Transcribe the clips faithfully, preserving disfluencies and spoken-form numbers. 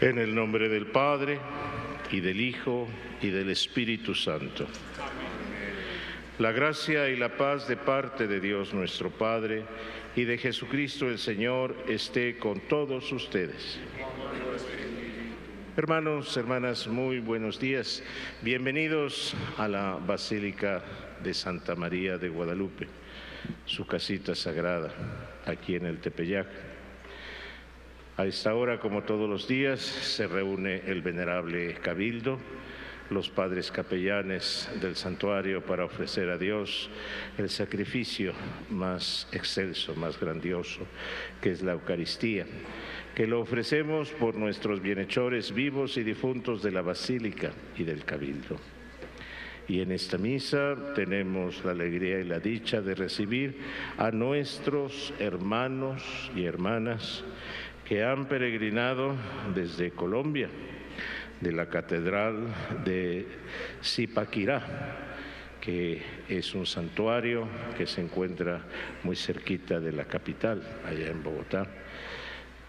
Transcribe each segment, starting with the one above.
En el nombre del Padre, y del Hijo, y del Espíritu Santo. La gracia y la paz de parte de Dios nuestro Padre, y de Jesucristo el Señor, esté con todos ustedes. Hermanos, hermanas, muy buenos días. Bienvenidos a la Basílica de Santa María de Guadalupe, su casita sagrada, aquí en el Tepeyac. A esta hora, como todos los días, se reúne el Venerable Cabildo, los padres capellanes del santuario, para ofrecer a Dios el sacrificio más excelso, más grandioso, que es la Eucaristía, que lo ofrecemos por nuestros bienhechores vivos y difuntos de la Basílica y del Cabildo. Y en esta misa tenemos la alegría y la dicha de recibir a nuestros hermanos y hermanas que han peregrinado desde Colombia, de la Catedral de Zipaquirá, que es un santuario que se encuentra muy cerquita de la capital, allá en Bogotá.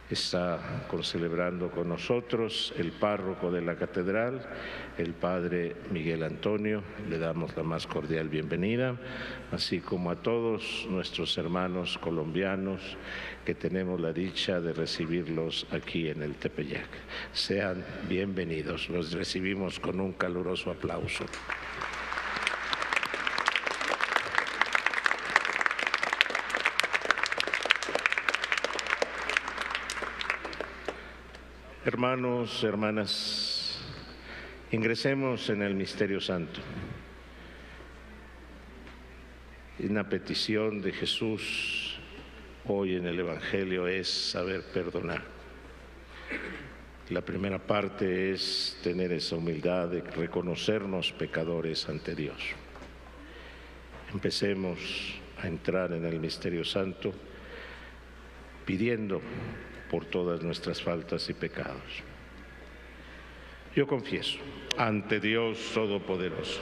Está concelebrando con nosotros el párroco de la catedral, el padre Miguel Antonio. Le damos la más cordial bienvenida, así como a todos nuestros hermanos colombianos que tenemos la dicha de recibirlos aquí en el Tepeyac. Sean bienvenidos, los recibimos con un caluroso aplauso. Hermanos, hermanas, ingresemos en el misterio santo. Una petición de Jesús hoy en el Evangelio es saber perdonar. La primera parte es tener esa humildad de reconocernos pecadores ante Dios. Empecemos a entrar en el misterio santo pidiendo por todas nuestras faltas y pecados. Yo confieso ante Dios Todopoderoso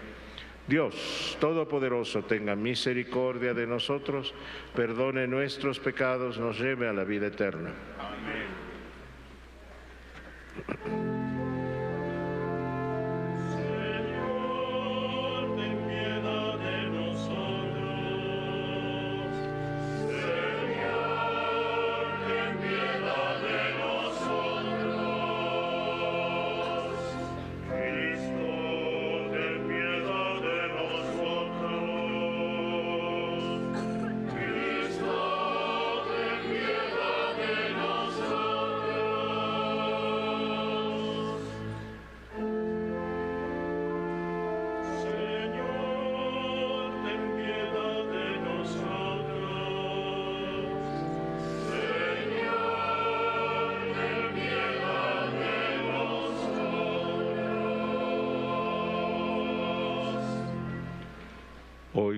Dios Todopoderoso tenga misericordia de nosotros, perdone nuestros pecados, nos lleve a la vida eterna. Amén.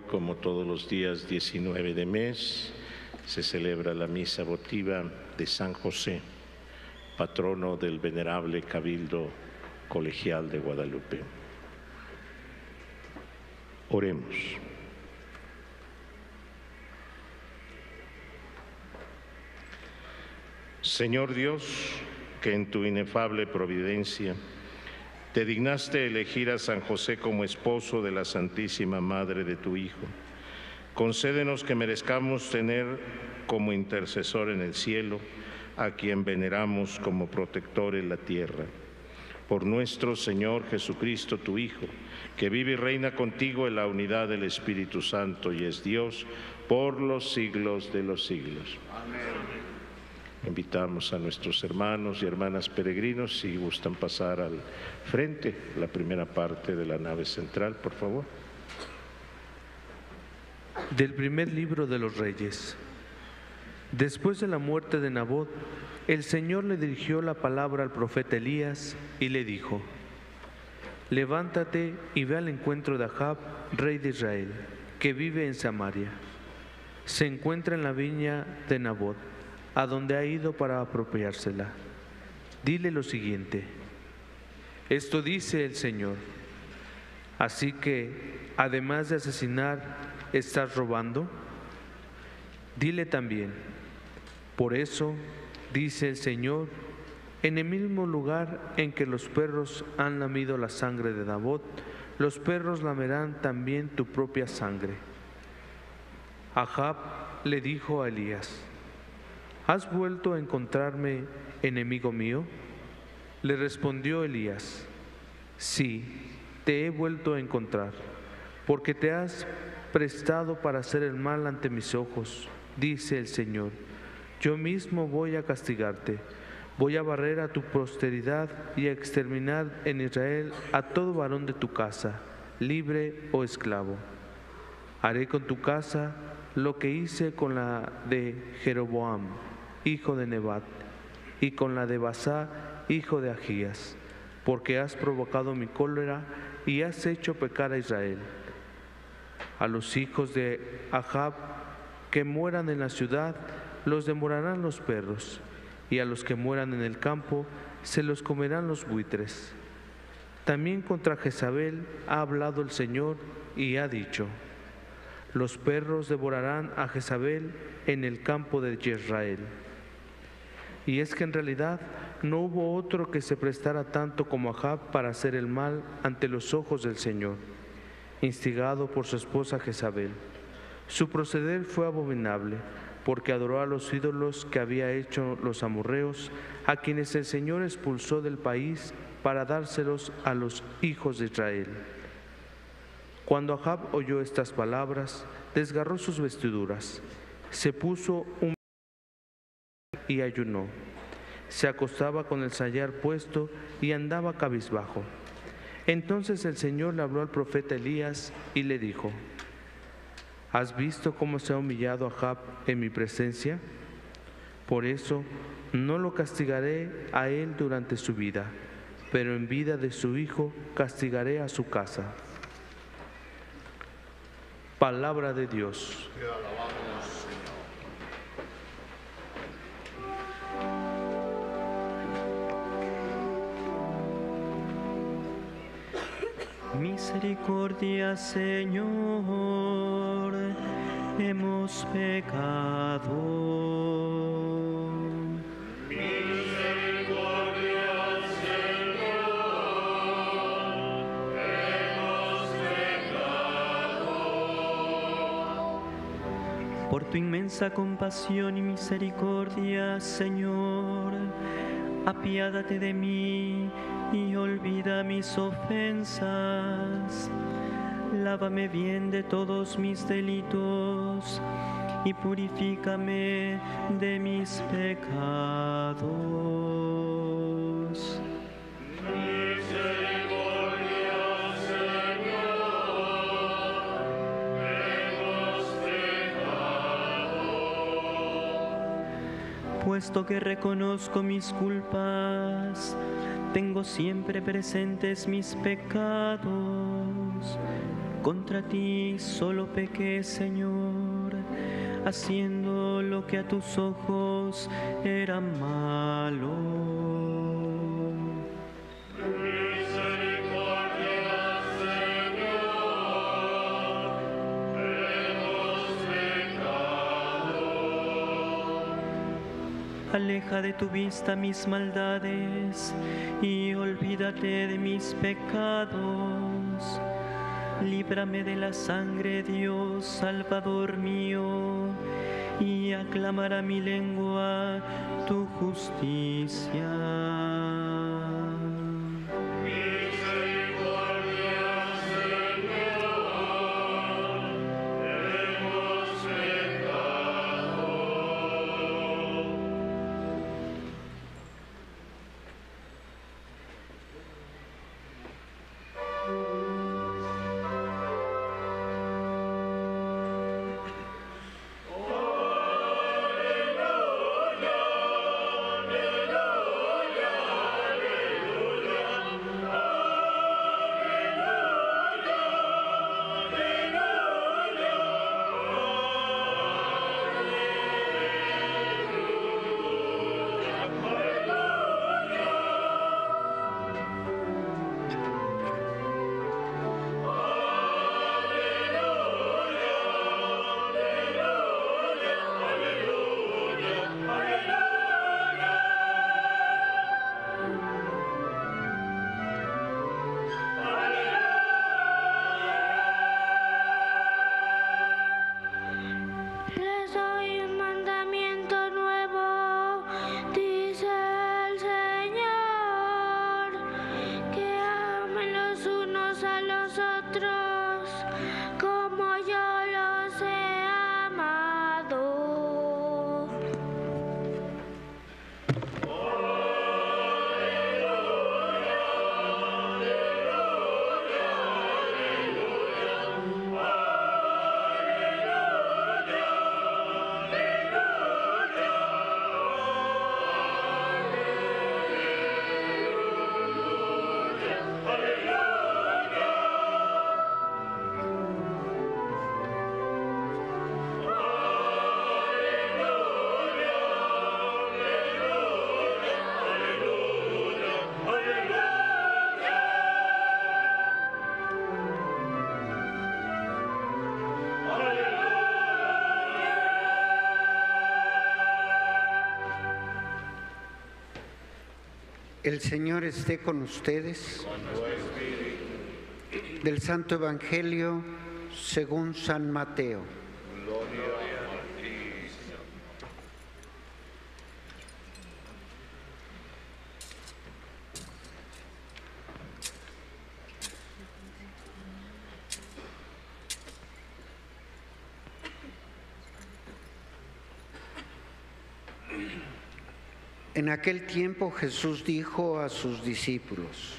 Como todos los días diecinueve de mes, se celebra la misa votiva de San José, patrono del Venerable Cabildo Colegial de Guadalupe. Oremos. Señor Dios, que en tu inefable providencia te dignaste elegir a San José como esposo de la Santísima Madre de tu Hijo, concédenos que merezcamos tener como intercesor en el cielo a quien veneramos como protector en la tierra. Por nuestro Señor Jesucristo, tu Hijo, que vive y reina contigo en la unidad del Espíritu Santo y es Dios por los siglos de los siglos. Amén. Invitamos a nuestros hermanos y hermanas peregrinos, si gustan pasar al frente, la primera parte de la nave central, por favor. Del primer libro de los Reyes. Después de la muerte de Nabot, el Señor le dirigió la palabra al profeta Elías y le dijo: levántate y ve al encuentro de Ajab, rey de Israel, que vive en Samaria. Se encuentra en la viña de Nabot, a donde ha ido para apropiársela. Dile lo siguiente: esto dice el Señor, así que además de asesinar, ¿estás robando? Dile también, por eso dice el Señor, en el mismo lugar en que los perros han lamido la sangre de Nabot, los perros lamerán también tu propia sangre. Ajab le dijo a Elías: ¿has vuelto a encontrarme, enemigo mío? Le respondió Elías: sí, te he vuelto a encontrar, porque te has prestado para hacer el mal ante mis ojos, dice el Señor. Yo mismo voy a castigarte, voy a barrer a tu posteridad y a exterminar en Israel a todo varón de tu casa, libre o esclavo. Haré con tu casa lo que hice con la de Jeroboam, hijo de Nebat, y con la de Basá, hijo de Ajías, porque has provocado mi cólera y has hecho pecar a Israel. A los hijos de Ajab que mueran en la ciudad los devorarán los perros, y a los que mueran en el campo se los comerán los buitres. También contra Jezabel ha hablado el Señor y ha dicho: los perros devorarán a Jezabel en el campo de Yezrael. Y es que en realidad no hubo otro que se prestara tanto como Ajab para hacer el mal ante los ojos del Señor, instigado por su esposa Jezabel. Su proceder fue abominable, porque adoró a los ídolos que había hecho los amorreos, a quienes el Señor expulsó del país para dárselos a los hijos de Israel. Cuando Ajab oyó estas palabras, desgarró sus vestiduras, se puso un y ayunó. Se acostaba con el sayar puesto y andaba cabizbajo. Entonces el Señor le habló al profeta Elías y le dijo: ¿has visto cómo se ha humillado Ajab en mi presencia? Por eso no lo castigaré a él durante su vida, pero en vida de su hijo castigaré a su casa. Palabra de Dios. Te alabamos, Señor. Misericordia, Señor, hemos pecado. Misericordia, Señor, hemos pecado. Por tu inmensa compasión y misericordia, Señor, apiádate de mí y olvida mis ofensas. Lávame bien de todos mis delitos y purifícame de mis pecados. Misericordia, Señor, hemos pecado. Puesto que reconozco mis culpas, tengo siempre presentes mis pecados. Contra ti solo pequé, Señor, haciendo lo que a tus ojos era malo. Aleja de tu vista mis maldades y olvídate de mis pecados. Líbrame de la sangre, Dios, Salvador mío, y aclamará mi lengua tu justicia. El Señor esté con ustedes. Del Santo Evangelio según San Mateo. En aquel tiempo Jesús dijo a sus discípulos: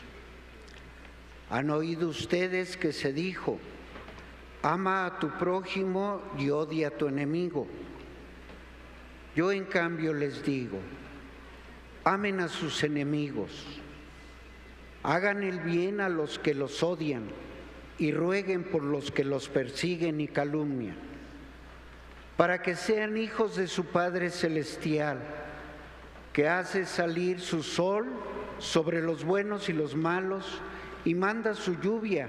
¿Han oído ustedes que se dijo, ama a tu prójimo y odia a tu enemigo? Yo en cambio les digo, amen a sus enemigos, hagan el bien a los que los odian y rueguen por los que los persiguen y calumnian, para que sean hijos de su Padre Celestial, que hace salir su sol sobre los buenos y los malos, y manda su lluvia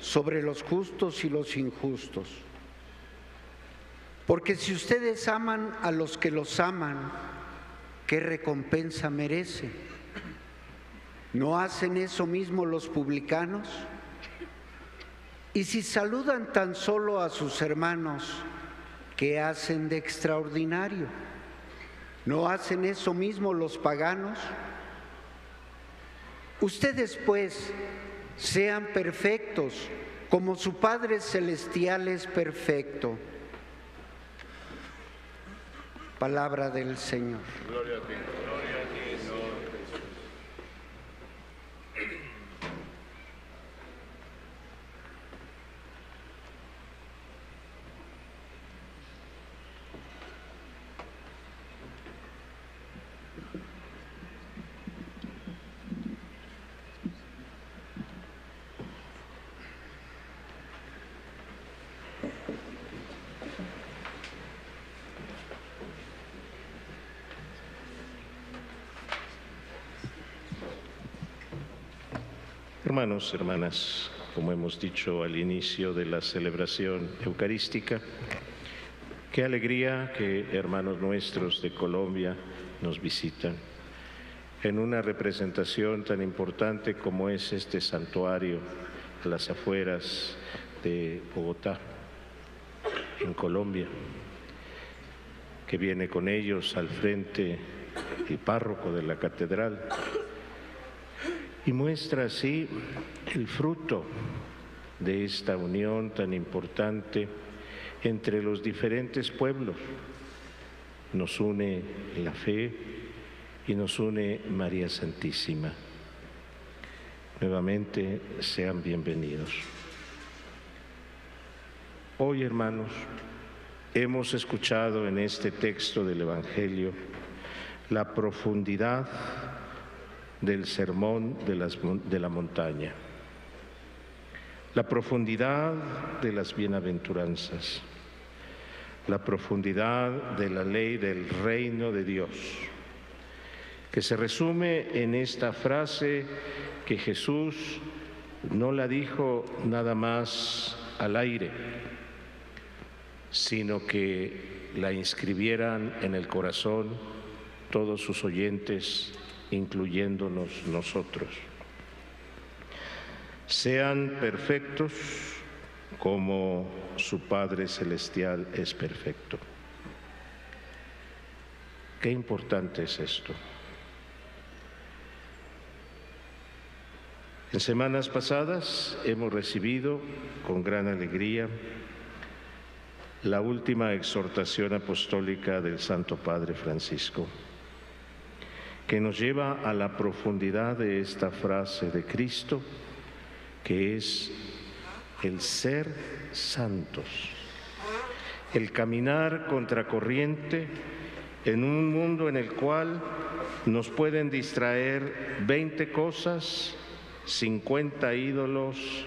sobre los justos y los injustos. Porque si ustedes aman a los que los aman, ¿qué recompensa merecen? ¿No hacen eso mismo los publicanos? Y si saludan tan solo a sus hermanos, ¿qué hacen de extraordinario? ¿No hacen eso mismo los paganos? Ustedes, pues, sean perfectos, como su Padre Celestial es perfecto. Palabra del Señor. Gloria a ti, gloria a ti, Señor Jesús. Hermanos, hermanas, como hemos dicho al inicio de la celebración eucarística, qué alegría que hermanos nuestros de Colombia nos visitan en una representación tan importante como es este santuario a las afueras de Bogotá, en Colombia, que viene con ellos al frente el párroco de la catedral, y muestra así el fruto de esta unión tan importante entre los diferentes pueblos. Nos une la fe y nos une María Santísima. Nuevamente sean bienvenidos. Hoy, hermanos, hemos escuchado en este texto del Evangelio la profundidad del sermón de, las, de la montaña, la profundidad de las bienaventuranzas, la profundidad de la ley del reino de Dios, que se resume en esta frase que Jesús no la dijo nada más al aire, sino que la inscribieran en el corazón todos sus oyentes, incluyéndonos nosotros. Sean perfectos como su Padre Celestial es perfecto. Qué importante es esto. En semanas pasadas hemos recibido con gran alegría la última exhortación apostólica del Santo Padre Francisco, que nos lleva a la profundidad de esta frase de Cristo, que es el ser santos, el caminar contracorriente en un mundo en el cual nos pueden distraer veinte cosas, cincuenta ídolos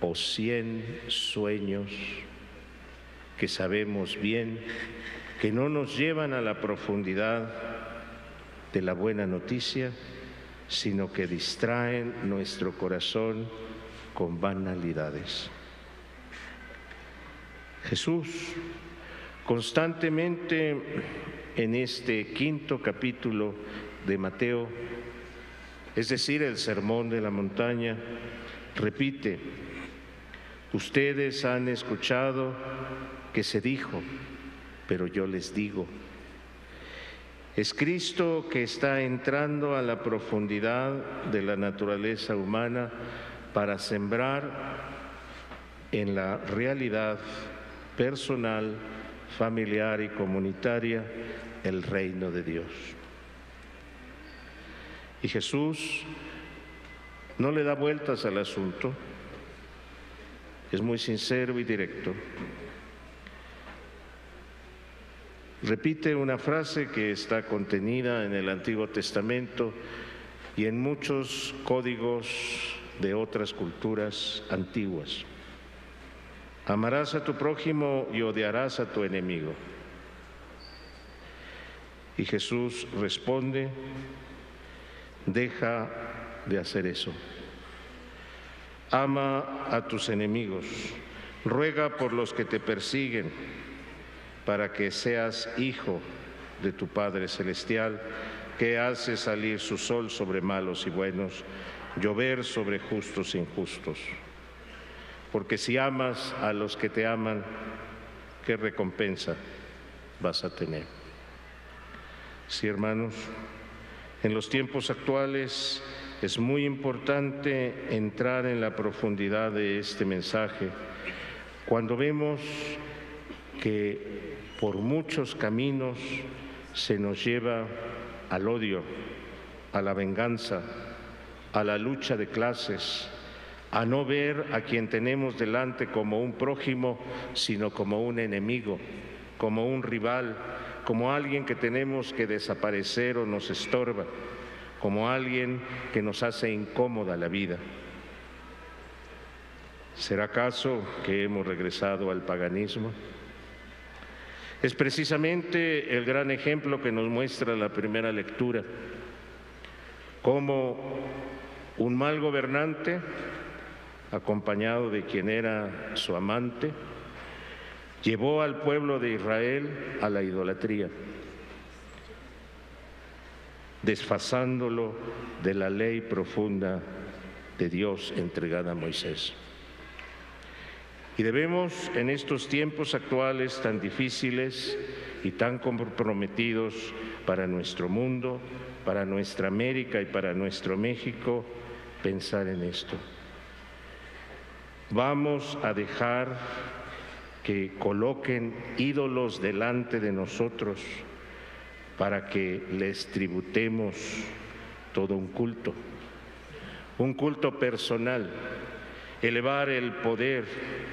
o cien sueños que sabemos bien que no nos llevan a la profundidad de la buena noticia, sino que distraen nuestro corazón con banalidades. Jesús constantemente en este quinto capítulo de Mateo, es decir, el sermón de la montaña, repite: ustedes han escuchado que se dijo, pero yo les digo. Es Cristo que está entrando a la profundidad de la naturaleza humana para sembrar en la realidad personal, familiar y comunitaria el reino de Dios. Y Jesús no le da vueltas al asunto, es muy sincero y directo. Repite una frase que está contenida en el Antiguo Testamento y en muchos códigos de otras culturas antiguas. Amarás a tu prójimo y odiarás a tu enemigo. Y Jesús responde: deja de hacer eso. Ama a tus enemigos, ruega por los que te persiguen, para que seas hijo de tu Padre Celestial, que hace salir su sol sobre malos y buenos, llover sobre justos e injustos. Porque si amas a los que te aman, ¿qué recompensa vas a tener? Sí, hermanos, en los tiempos actuales es muy importante entrar en la profundidad de este mensaje. Cuando vemos que por muchos caminos se nos lleva al odio, a la venganza, a la lucha de clases, a no ver a quien tenemos delante como un prójimo, sino como un enemigo, como un rival, como alguien que tenemos que desaparecer o nos estorba, como alguien que nos hace incómoda la vida. ¿Será acaso que hemos regresado al paganismo? Es precisamente el gran ejemplo que nos muestra la primera lectura, cómo un mal gobernante, acompañado de quien era su amante, llevó al pueblo de Israel a la idolatría, desfasándolo de la ley profunda de Dios entregada a Moisés. Y debemos, en estos tiempos actuales tan difíciles y tan comprometidos para nuestro mundo, para nuestra América y para nuestro México, pensar en esto. Vamos a dejar que coloquen ídolos delante de nosotros para que les tributemos todo un culto, un culto personal. Elevar el poder,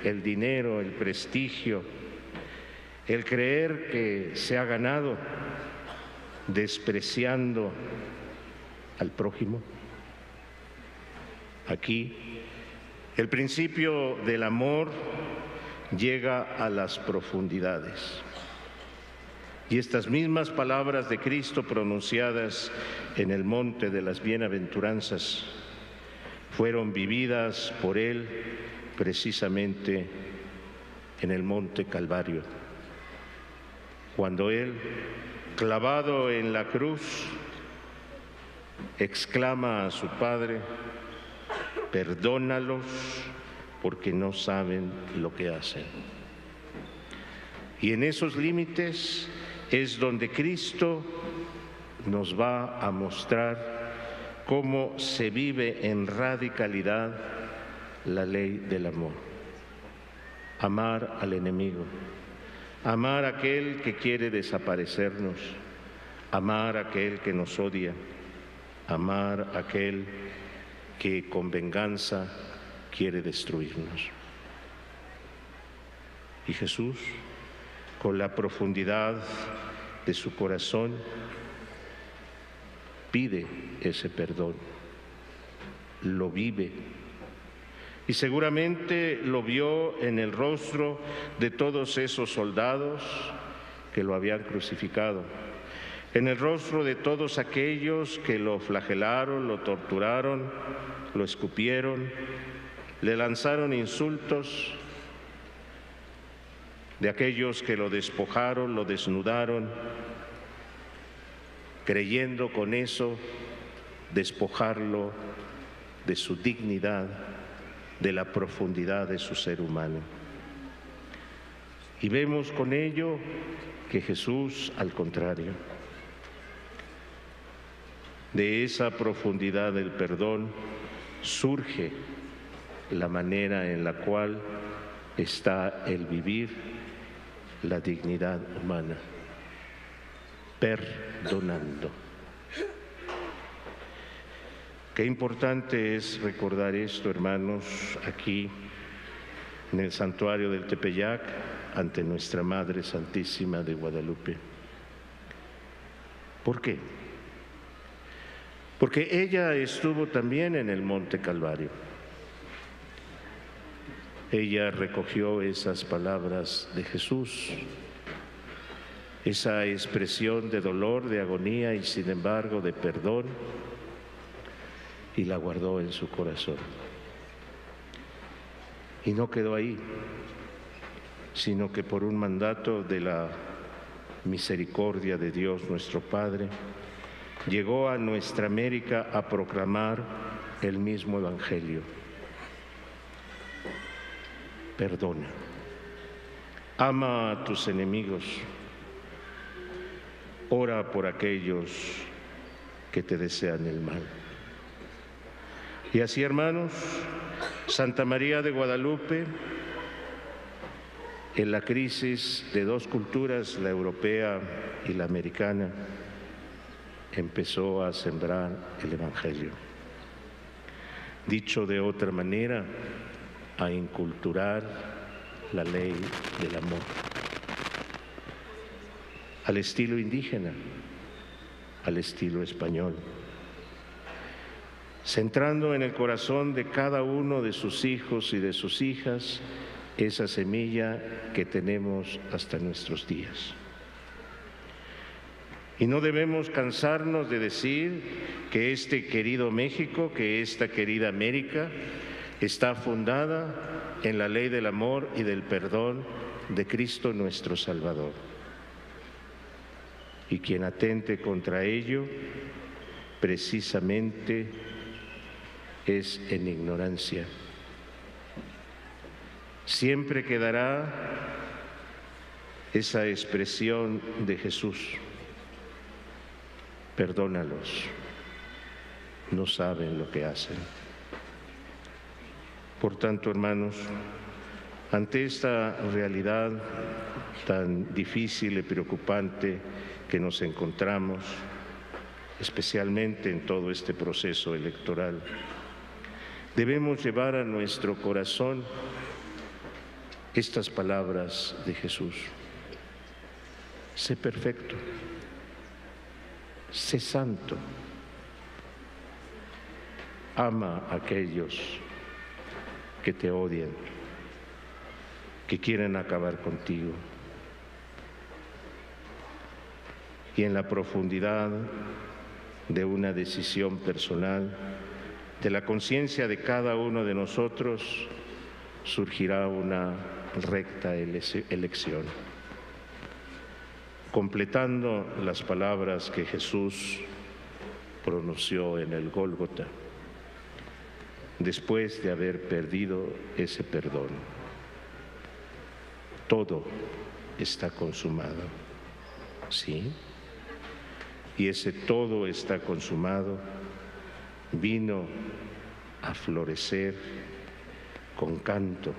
el dinero, el prestigio, el creer que se ha ganado, despreciando al prójimo. Aquí, el principio del amor llega a las profundidades. Y estas mismas palabras de Cristo pronunciadas en el Monte de las Bienaventuranzas fueron vividas por Él precisamente en el Monte Calvario, cuando Él, clavado en la cruz, exclama a su Padre: perdónalos porque no saben lo que hacen. Y en esos límites es donde Cristo nos va a mostrar cómo se vive en radicalidad la ley del amor. Amar al enemigo, amar a aquel que quiere desaparecernos, amar a aquel que nos odia, amar a aquel que con venganza quiere destruirnos. Y Jesús, con la profundidad de su corazón, pide ese perdón, lo vive, y seguramente lo vio en el rostro de todos esos soldados que lo habían crucificado, en el rostro de todos aquellos que lo flagelaron, lo torturaron, lo escupieron, le lanzaron insultos, de aquellos que lo despojaron, lo desnudaron, creyendo con eso despojarlo de su dignidad, de la profundidad de su ser humano. Y vemos con ello que Jesús, al contrario, de esa profundidad del perdón surge la manera en la cual está el vivir la dignidad humana, perdonando. Qué importante es recordar esto, hermanos, aquí en el santuario del Tepeyac, ante nuestra Madre Santísima de Guadalupe. ¿Por qué? Porque ella estuvo también en el Monte Calvario. Ella recogió esas palabras de Jesús, esa expresión de dolor, de agonía y sin embargo de perdón, y la guardó en su corazón. Y no quedó ahí, sino que por un mandato de la misericordia de Dios nuestro Padre, llegó a nuestra América a proclamar el mismo Evangelio. Perdona, ama a tus enemigos, ora por aquellos que te desean el mal. Y así, hermanos, Santa María de Guadalupe, en la crisis de dos culturas, la europea y la americana, empezó a sembrar el Evangelio. Dicho de otra manera, a inculturar la ley del amor, al estilo indígena, al estilo español, centrando en el corazón de cada uno de sus hijos y de sus hijas esa semilla que tenemos hasta nuestros días. Y no debemos cansarnos de decir que este querido México, que esta querida América, está fundada en la ley del amor y del perdón de Cristo nuestro Salvador. Y quien atente contra ello, precisamente es en ignorancia. Siempre quedará esa expresión de Jesús: perdónalos, no saben lo que hacen. Por tanto, hermanos, ante esta realidad tan difícil y preocupante que nos encontramos, especialmente en todo este proceso electoral, debemos llevar a nuestro corazón estas palabras de Jesús: sé perfecto, sé santo, ama a aquellos que te odian, que quieren acabar contigo. Y en la profundidad de una decisión personal, de la conciencia de cada uno de nosotros, surgirá una recta elección. Completando las palabras que Jesús pronunció en el Gólgota, después de haber perdido ese perdón: todo está consumado, ¿sí? Y ese todo está consumado vino a florecer con canto,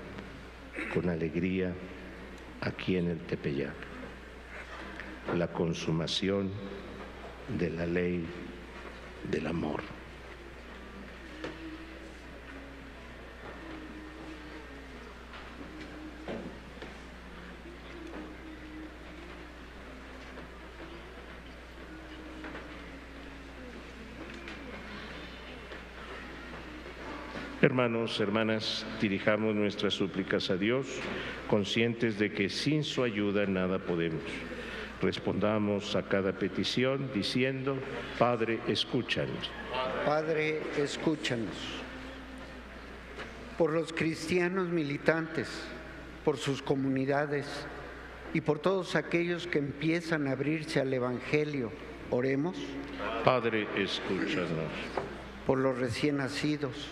con alegría, aquí en el Tepeyac, la consumación de la ley del amor. Hermanos, hermanas, dirijamos nuestras súplicas a Dios, conscientes de que sin su ayuda nada podemos. Respondamos a cada petición diciendo: Padre, escúchanos. Padre, escúchanos. Por los cristianos militantes, por sus comunidades y por todos aquellos que empiezan a abrirse al Evangelio, Oremos. Padre, escúchanos. Por los recién nacidos,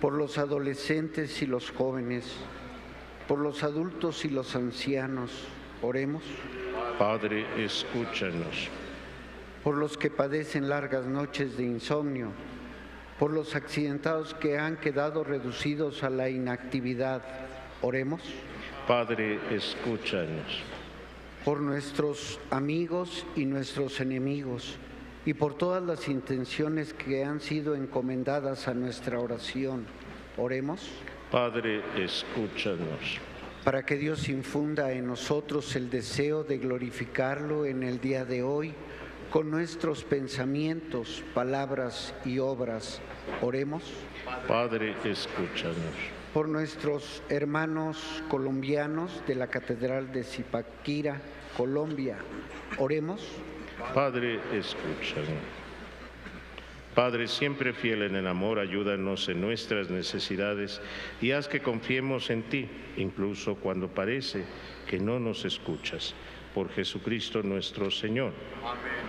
por los adolescentes y los jóvenes, por los adultos y los ancianos, oremos. Padre, escúchanos. Por los que padecen largas noches de insomnio, por los accidentados que han quedado reducidos a la inactividad, oremos. Padre, escúchanos. Por nuestros amigos y nuestros enemigos, y por todas las intenciones que han sido encomendadas a nuestra oración, oremos. Padre, escúchanos. Para que Dios infunda en nosotros el deseo de glorificarlo en el día de hoy, con nuestros pensamientos, palabras y obras, oremos. Padre, escúchanos. Por nuestros hermanos colombianos de la Catedral de Zipaquirá, Colombia, oremos. Padre, escúchanos. Padre, siempre fiel en el amor, ayúdanos en nuestras necesidades y haz que confiemos en ti, incluso cuando parece que no nos escuchas. Por Jesucristo nuestro Señor. Amén.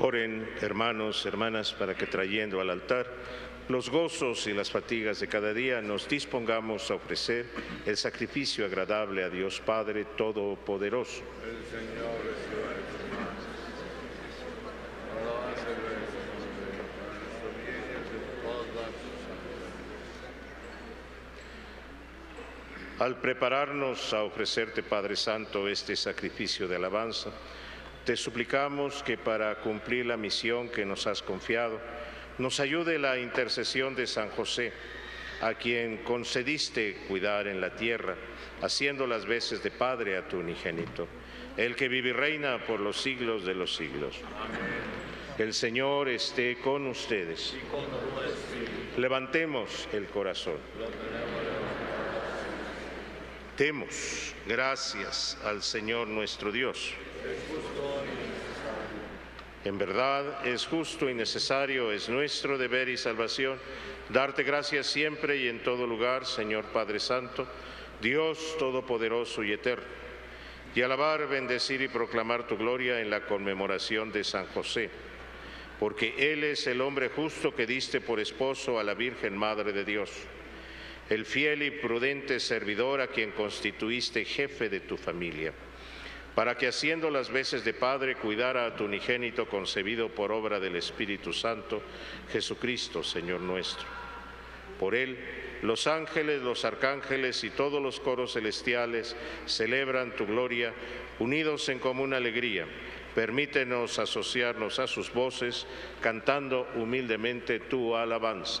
Oren, hermanos, hermanas, para que trayendo al altar los gozos y las fatigas de cada día, nos dispongamos a ofrecer el sacrificio agradable a Dios Padre Todopoderoso. El Señor es tu hermano. No hace ver sus bienes de todas sus almas. Al prepararnos a ofrecerte, Padre Santo, este sacrificio de alabanza, te suplicamos que para cumplir la misión que nos has confiado, nos ayude la intercesión de San José, a quien concediste cuidar en la tierra, haciendo las veces de Padre a tu unigénito, el que vive y reina por los siglos de los siglos. Amén. El Señor esté con ustedes. Y con tu espíritu. Levantemos el corazón. Demos gracias al Señor nuestro Dios. En verdad es justo y necesario, es nuestro deber y salvación, darte gracias siempre y en todo lugar, Señor Padre Santo, Dios Todopoderoso y Eterno, y alabar, bendecir y proclamar tu gloria en la conmemoración de San José, porque Él es el hombre justo que diste por esposo a la Virgen Madre de Dios, el fiel y prudente servidor a quien constituiste jefe de tu familia, para que haciendo las veces de Padre cuidara a tu unigénito concebido por obra del Espíritu Santo, Jesucristo, Señor nuestro. Por Él, los ángeles, los arcángeles y todos los coros celestiales celebran tu gloria, unidos en común alegría. Permítenos asociarnos a sus voces, cantando humildemente tu alabanza.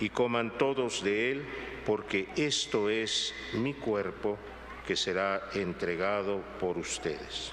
y coman todos de él, porque esto es mi cuerpo que será entregado por ustedes.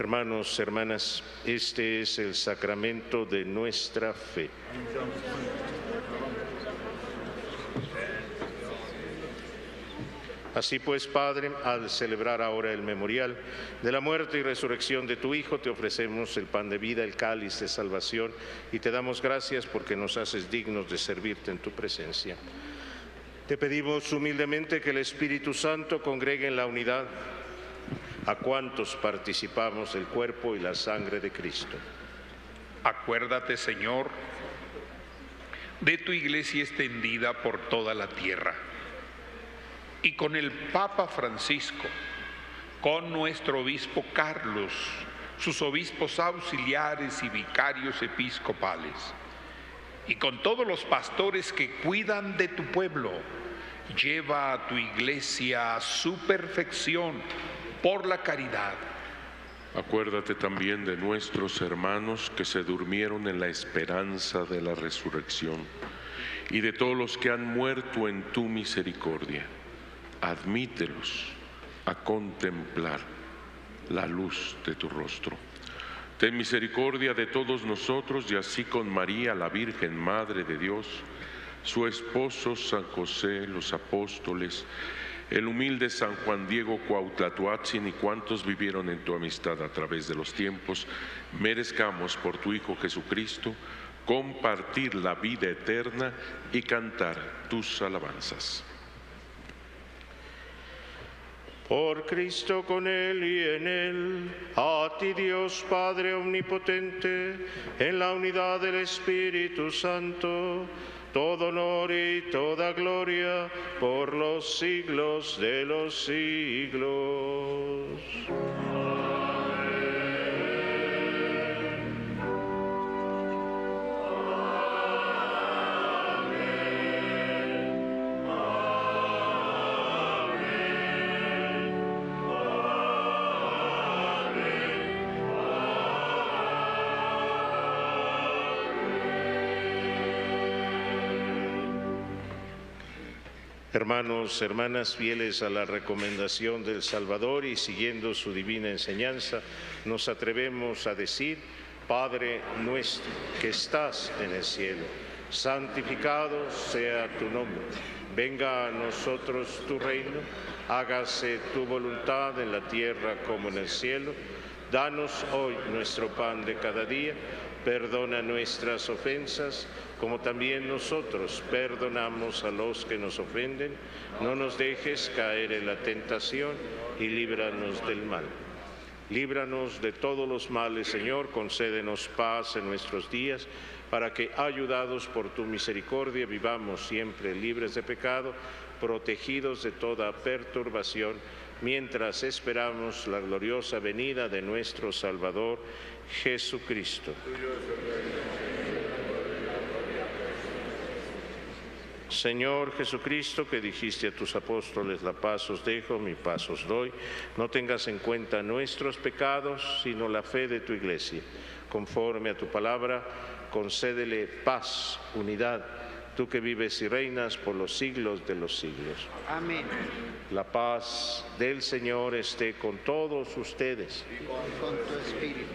Hermanos, hermanas, este es el sacramento de nuestra fe. Así pues, Padre, al celebrar ahora el memorial de la muerte y resurrección de tu Hijo, te ofrecemos el pan de vida, el cáliz de salvación, y te damos gracias porque nos haces dignos de servirte en tu presencia. Te pedimos humildemente que el Espíritu Santo congregue en la unidad a cuantos participamos del cuerpo y la sangre de Cristo. Acuérdate, Señor, de tu Iglesia extendida por toda la tierra, y con el Papa Francisco, con nuestro Obispo Carlos, sus obispos auxiliares y vicarios episcopales, y con todos los pastores que cuidan de tu pueblo, lleva a tu Iglesia a su perfección por la caridad. Acuérdate también de nuestros hermanos que se durmieron en la esperanza de la resurrección, y de todos los que han muerto en tu misericordia. Admítelos a contemplar la luz de tu rostro. Ten misericordia de todos nosotros, y así con María, la Virgen Madre de Dios, su esposo San José, los apóstoles, el humilde San Juan Diego Cuauhtlatoatzin y cuantos vivieron en tu amistad a través de los tiempos, merezcamos por tu Hijo Jesucristo compartir la vida eterna y cantar tus alabanzas. Por Cristo, con Él y en Él, a ti Dios Padre Omnipotente, en la unidad del Espíritu Santo, todo honor y toda gloria por los siglos de los siglos. Hermanos, hermanas, fieles a la recomendación del Salvador y siguiendo su divina enseñanza, nos atrevemos a decir: Padre nuestro que estás en el cielo, santificado sea tu nombre. Venga a nosotros tu reino, hágase tu voluntad en la tierra como en el cielo. Danos hoy nuestro pan de cada día. Perdona nuestras ofensas, como también nosotros perdonamos a los que nos ofenden. No nos dejes caer en la tentación y líbranos del mal. Líbranos de todos los males, Señor. Concédenos paz en nuestros días, para que, ayudados por tu misericordia, vivamos siempre libres de pecado, protegidos de toda perturbación, mientras esperamos la gloriosa venida de nuestro Salvador Jesucristo. Señor Jesucristo, que dijiste a tus apóstoles: la paz os dejo, mi paz os doy, no tengas en cuenta nuestros pecados, sino la fe de tu Iglesia. Conforme a tu palabra, concédele paz, unidad, tú que vives y reinas por los siglos de los siglos. Amén. La paz del Señor esté con todos ustedes. Y con tu espíritu.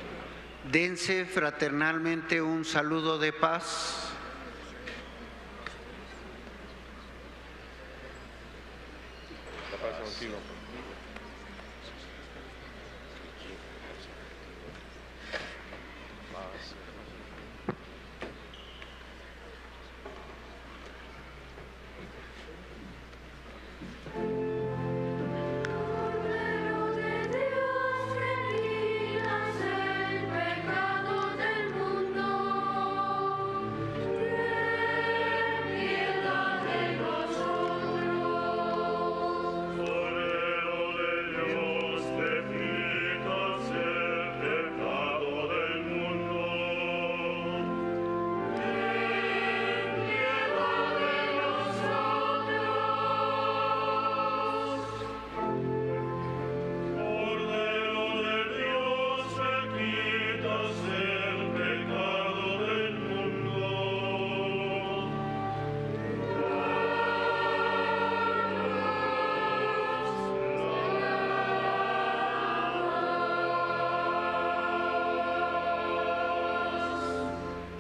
Dense fraternalmente un saludo de paz. La paz contigo.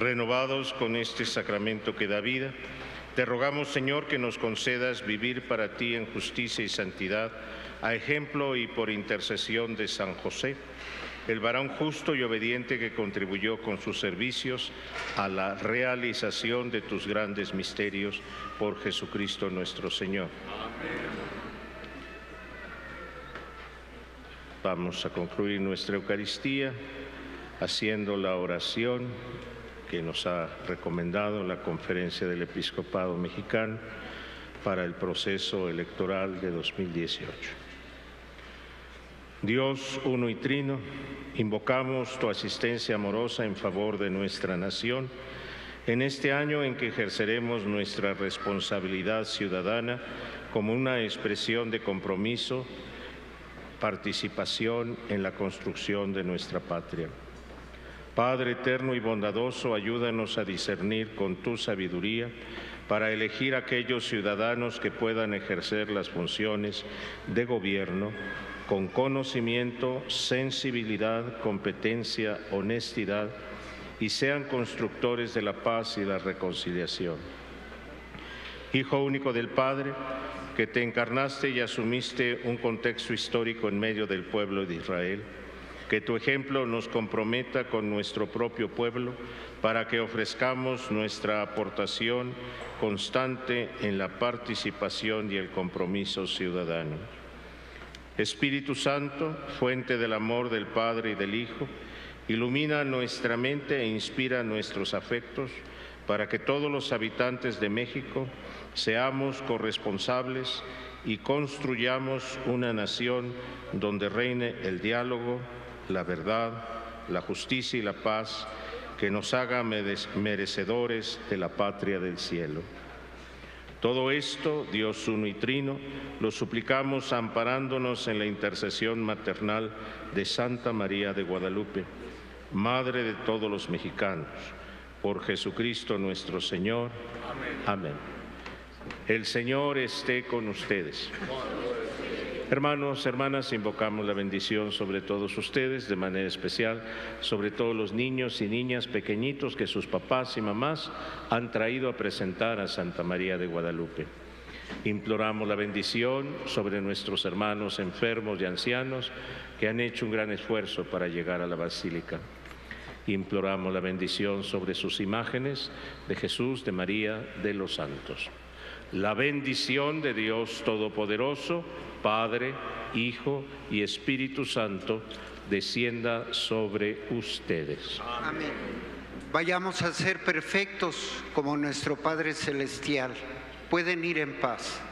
renovados con este sacramento que da vida, te rogamos, Señor, que nos concedas vivir para ti en justicia y santidad, a ejemplo y por intercesión de San José, el varón justo y obediente que contribuyó con sus servicios a la realización de tus grandes misterios, por Jesucristo nuestro Señor. Amén. Vamos a concluir nuestra Eucaristía haciendo la oración que nos ha recomendado la Conferencia del Episcopado Mexicano para el proceso electoral de dos mil dieciocho. Dios uno y trino, invocamos tu asistencia amorosa en favor de nuestra nación en este año en que ejerceremos nuestra responsabilidad ciudadana como una expresión de compromiso, participación en la construcción de nuestra patria. Padre eterno y bondadoso, ayúdanos a discernir con tu sabiduría para elegir aquellos ciudadanos que puedan ejercer las funciones de gobierno con conocimiento, sensibilidad, competencia, honestidad y sean constructores de la paz y la reconciliación. Hijo único del Padre, que te encarnaste y asumiste un contexto histórico en medio del pueblo de Israel, que tu ejemplo nos comprometa con nuestro propio pueblo para que ofrezcamos nuestra aportación constante en la participación y el compromiso ciudadano. Espíritu Santo, fuente del amor del Padre y del Hijo, ilumina nuestra mente e inspira nuestros afectos para que todos los habitantes de México seamos corresponsables y construyamos una nación donde reine el diálogo, la verdad, la justicia y la paz, que nos haga merecedores de la patria del cielo. Todo esto, Dios uno y trino, lo suplicamos amparándonos en la intercesión maternal de Santa María de Guadalupe, Madre de todos los mexicanos, por Jesucristo nuestro Señor. Amén. Amén. El Señor esté con ustedes. Hermanos, hermanas, invocamos la bendición sobre todos ustedes, de manera especial, sobre todos los niños y niñas pequeñitos que sus papás y mamás han traído a presentar a Santa María de Guadalupe. Imploramos la bendición sobre nuestros hermanos enfermos y ancianos que han hecho un gran esfuerzo para llegar a la Basílica. Imploramos la bendición sobre sus imágenes de Jesús, de María, de los santos. La bendición de Dios Todopoderoso, Padre, Hijo y Espíritu Santo, descienda sobre ustedes. Amén. Vayamos a ser perfectos como nuestro Padre Celestial. Pueden ir en paz.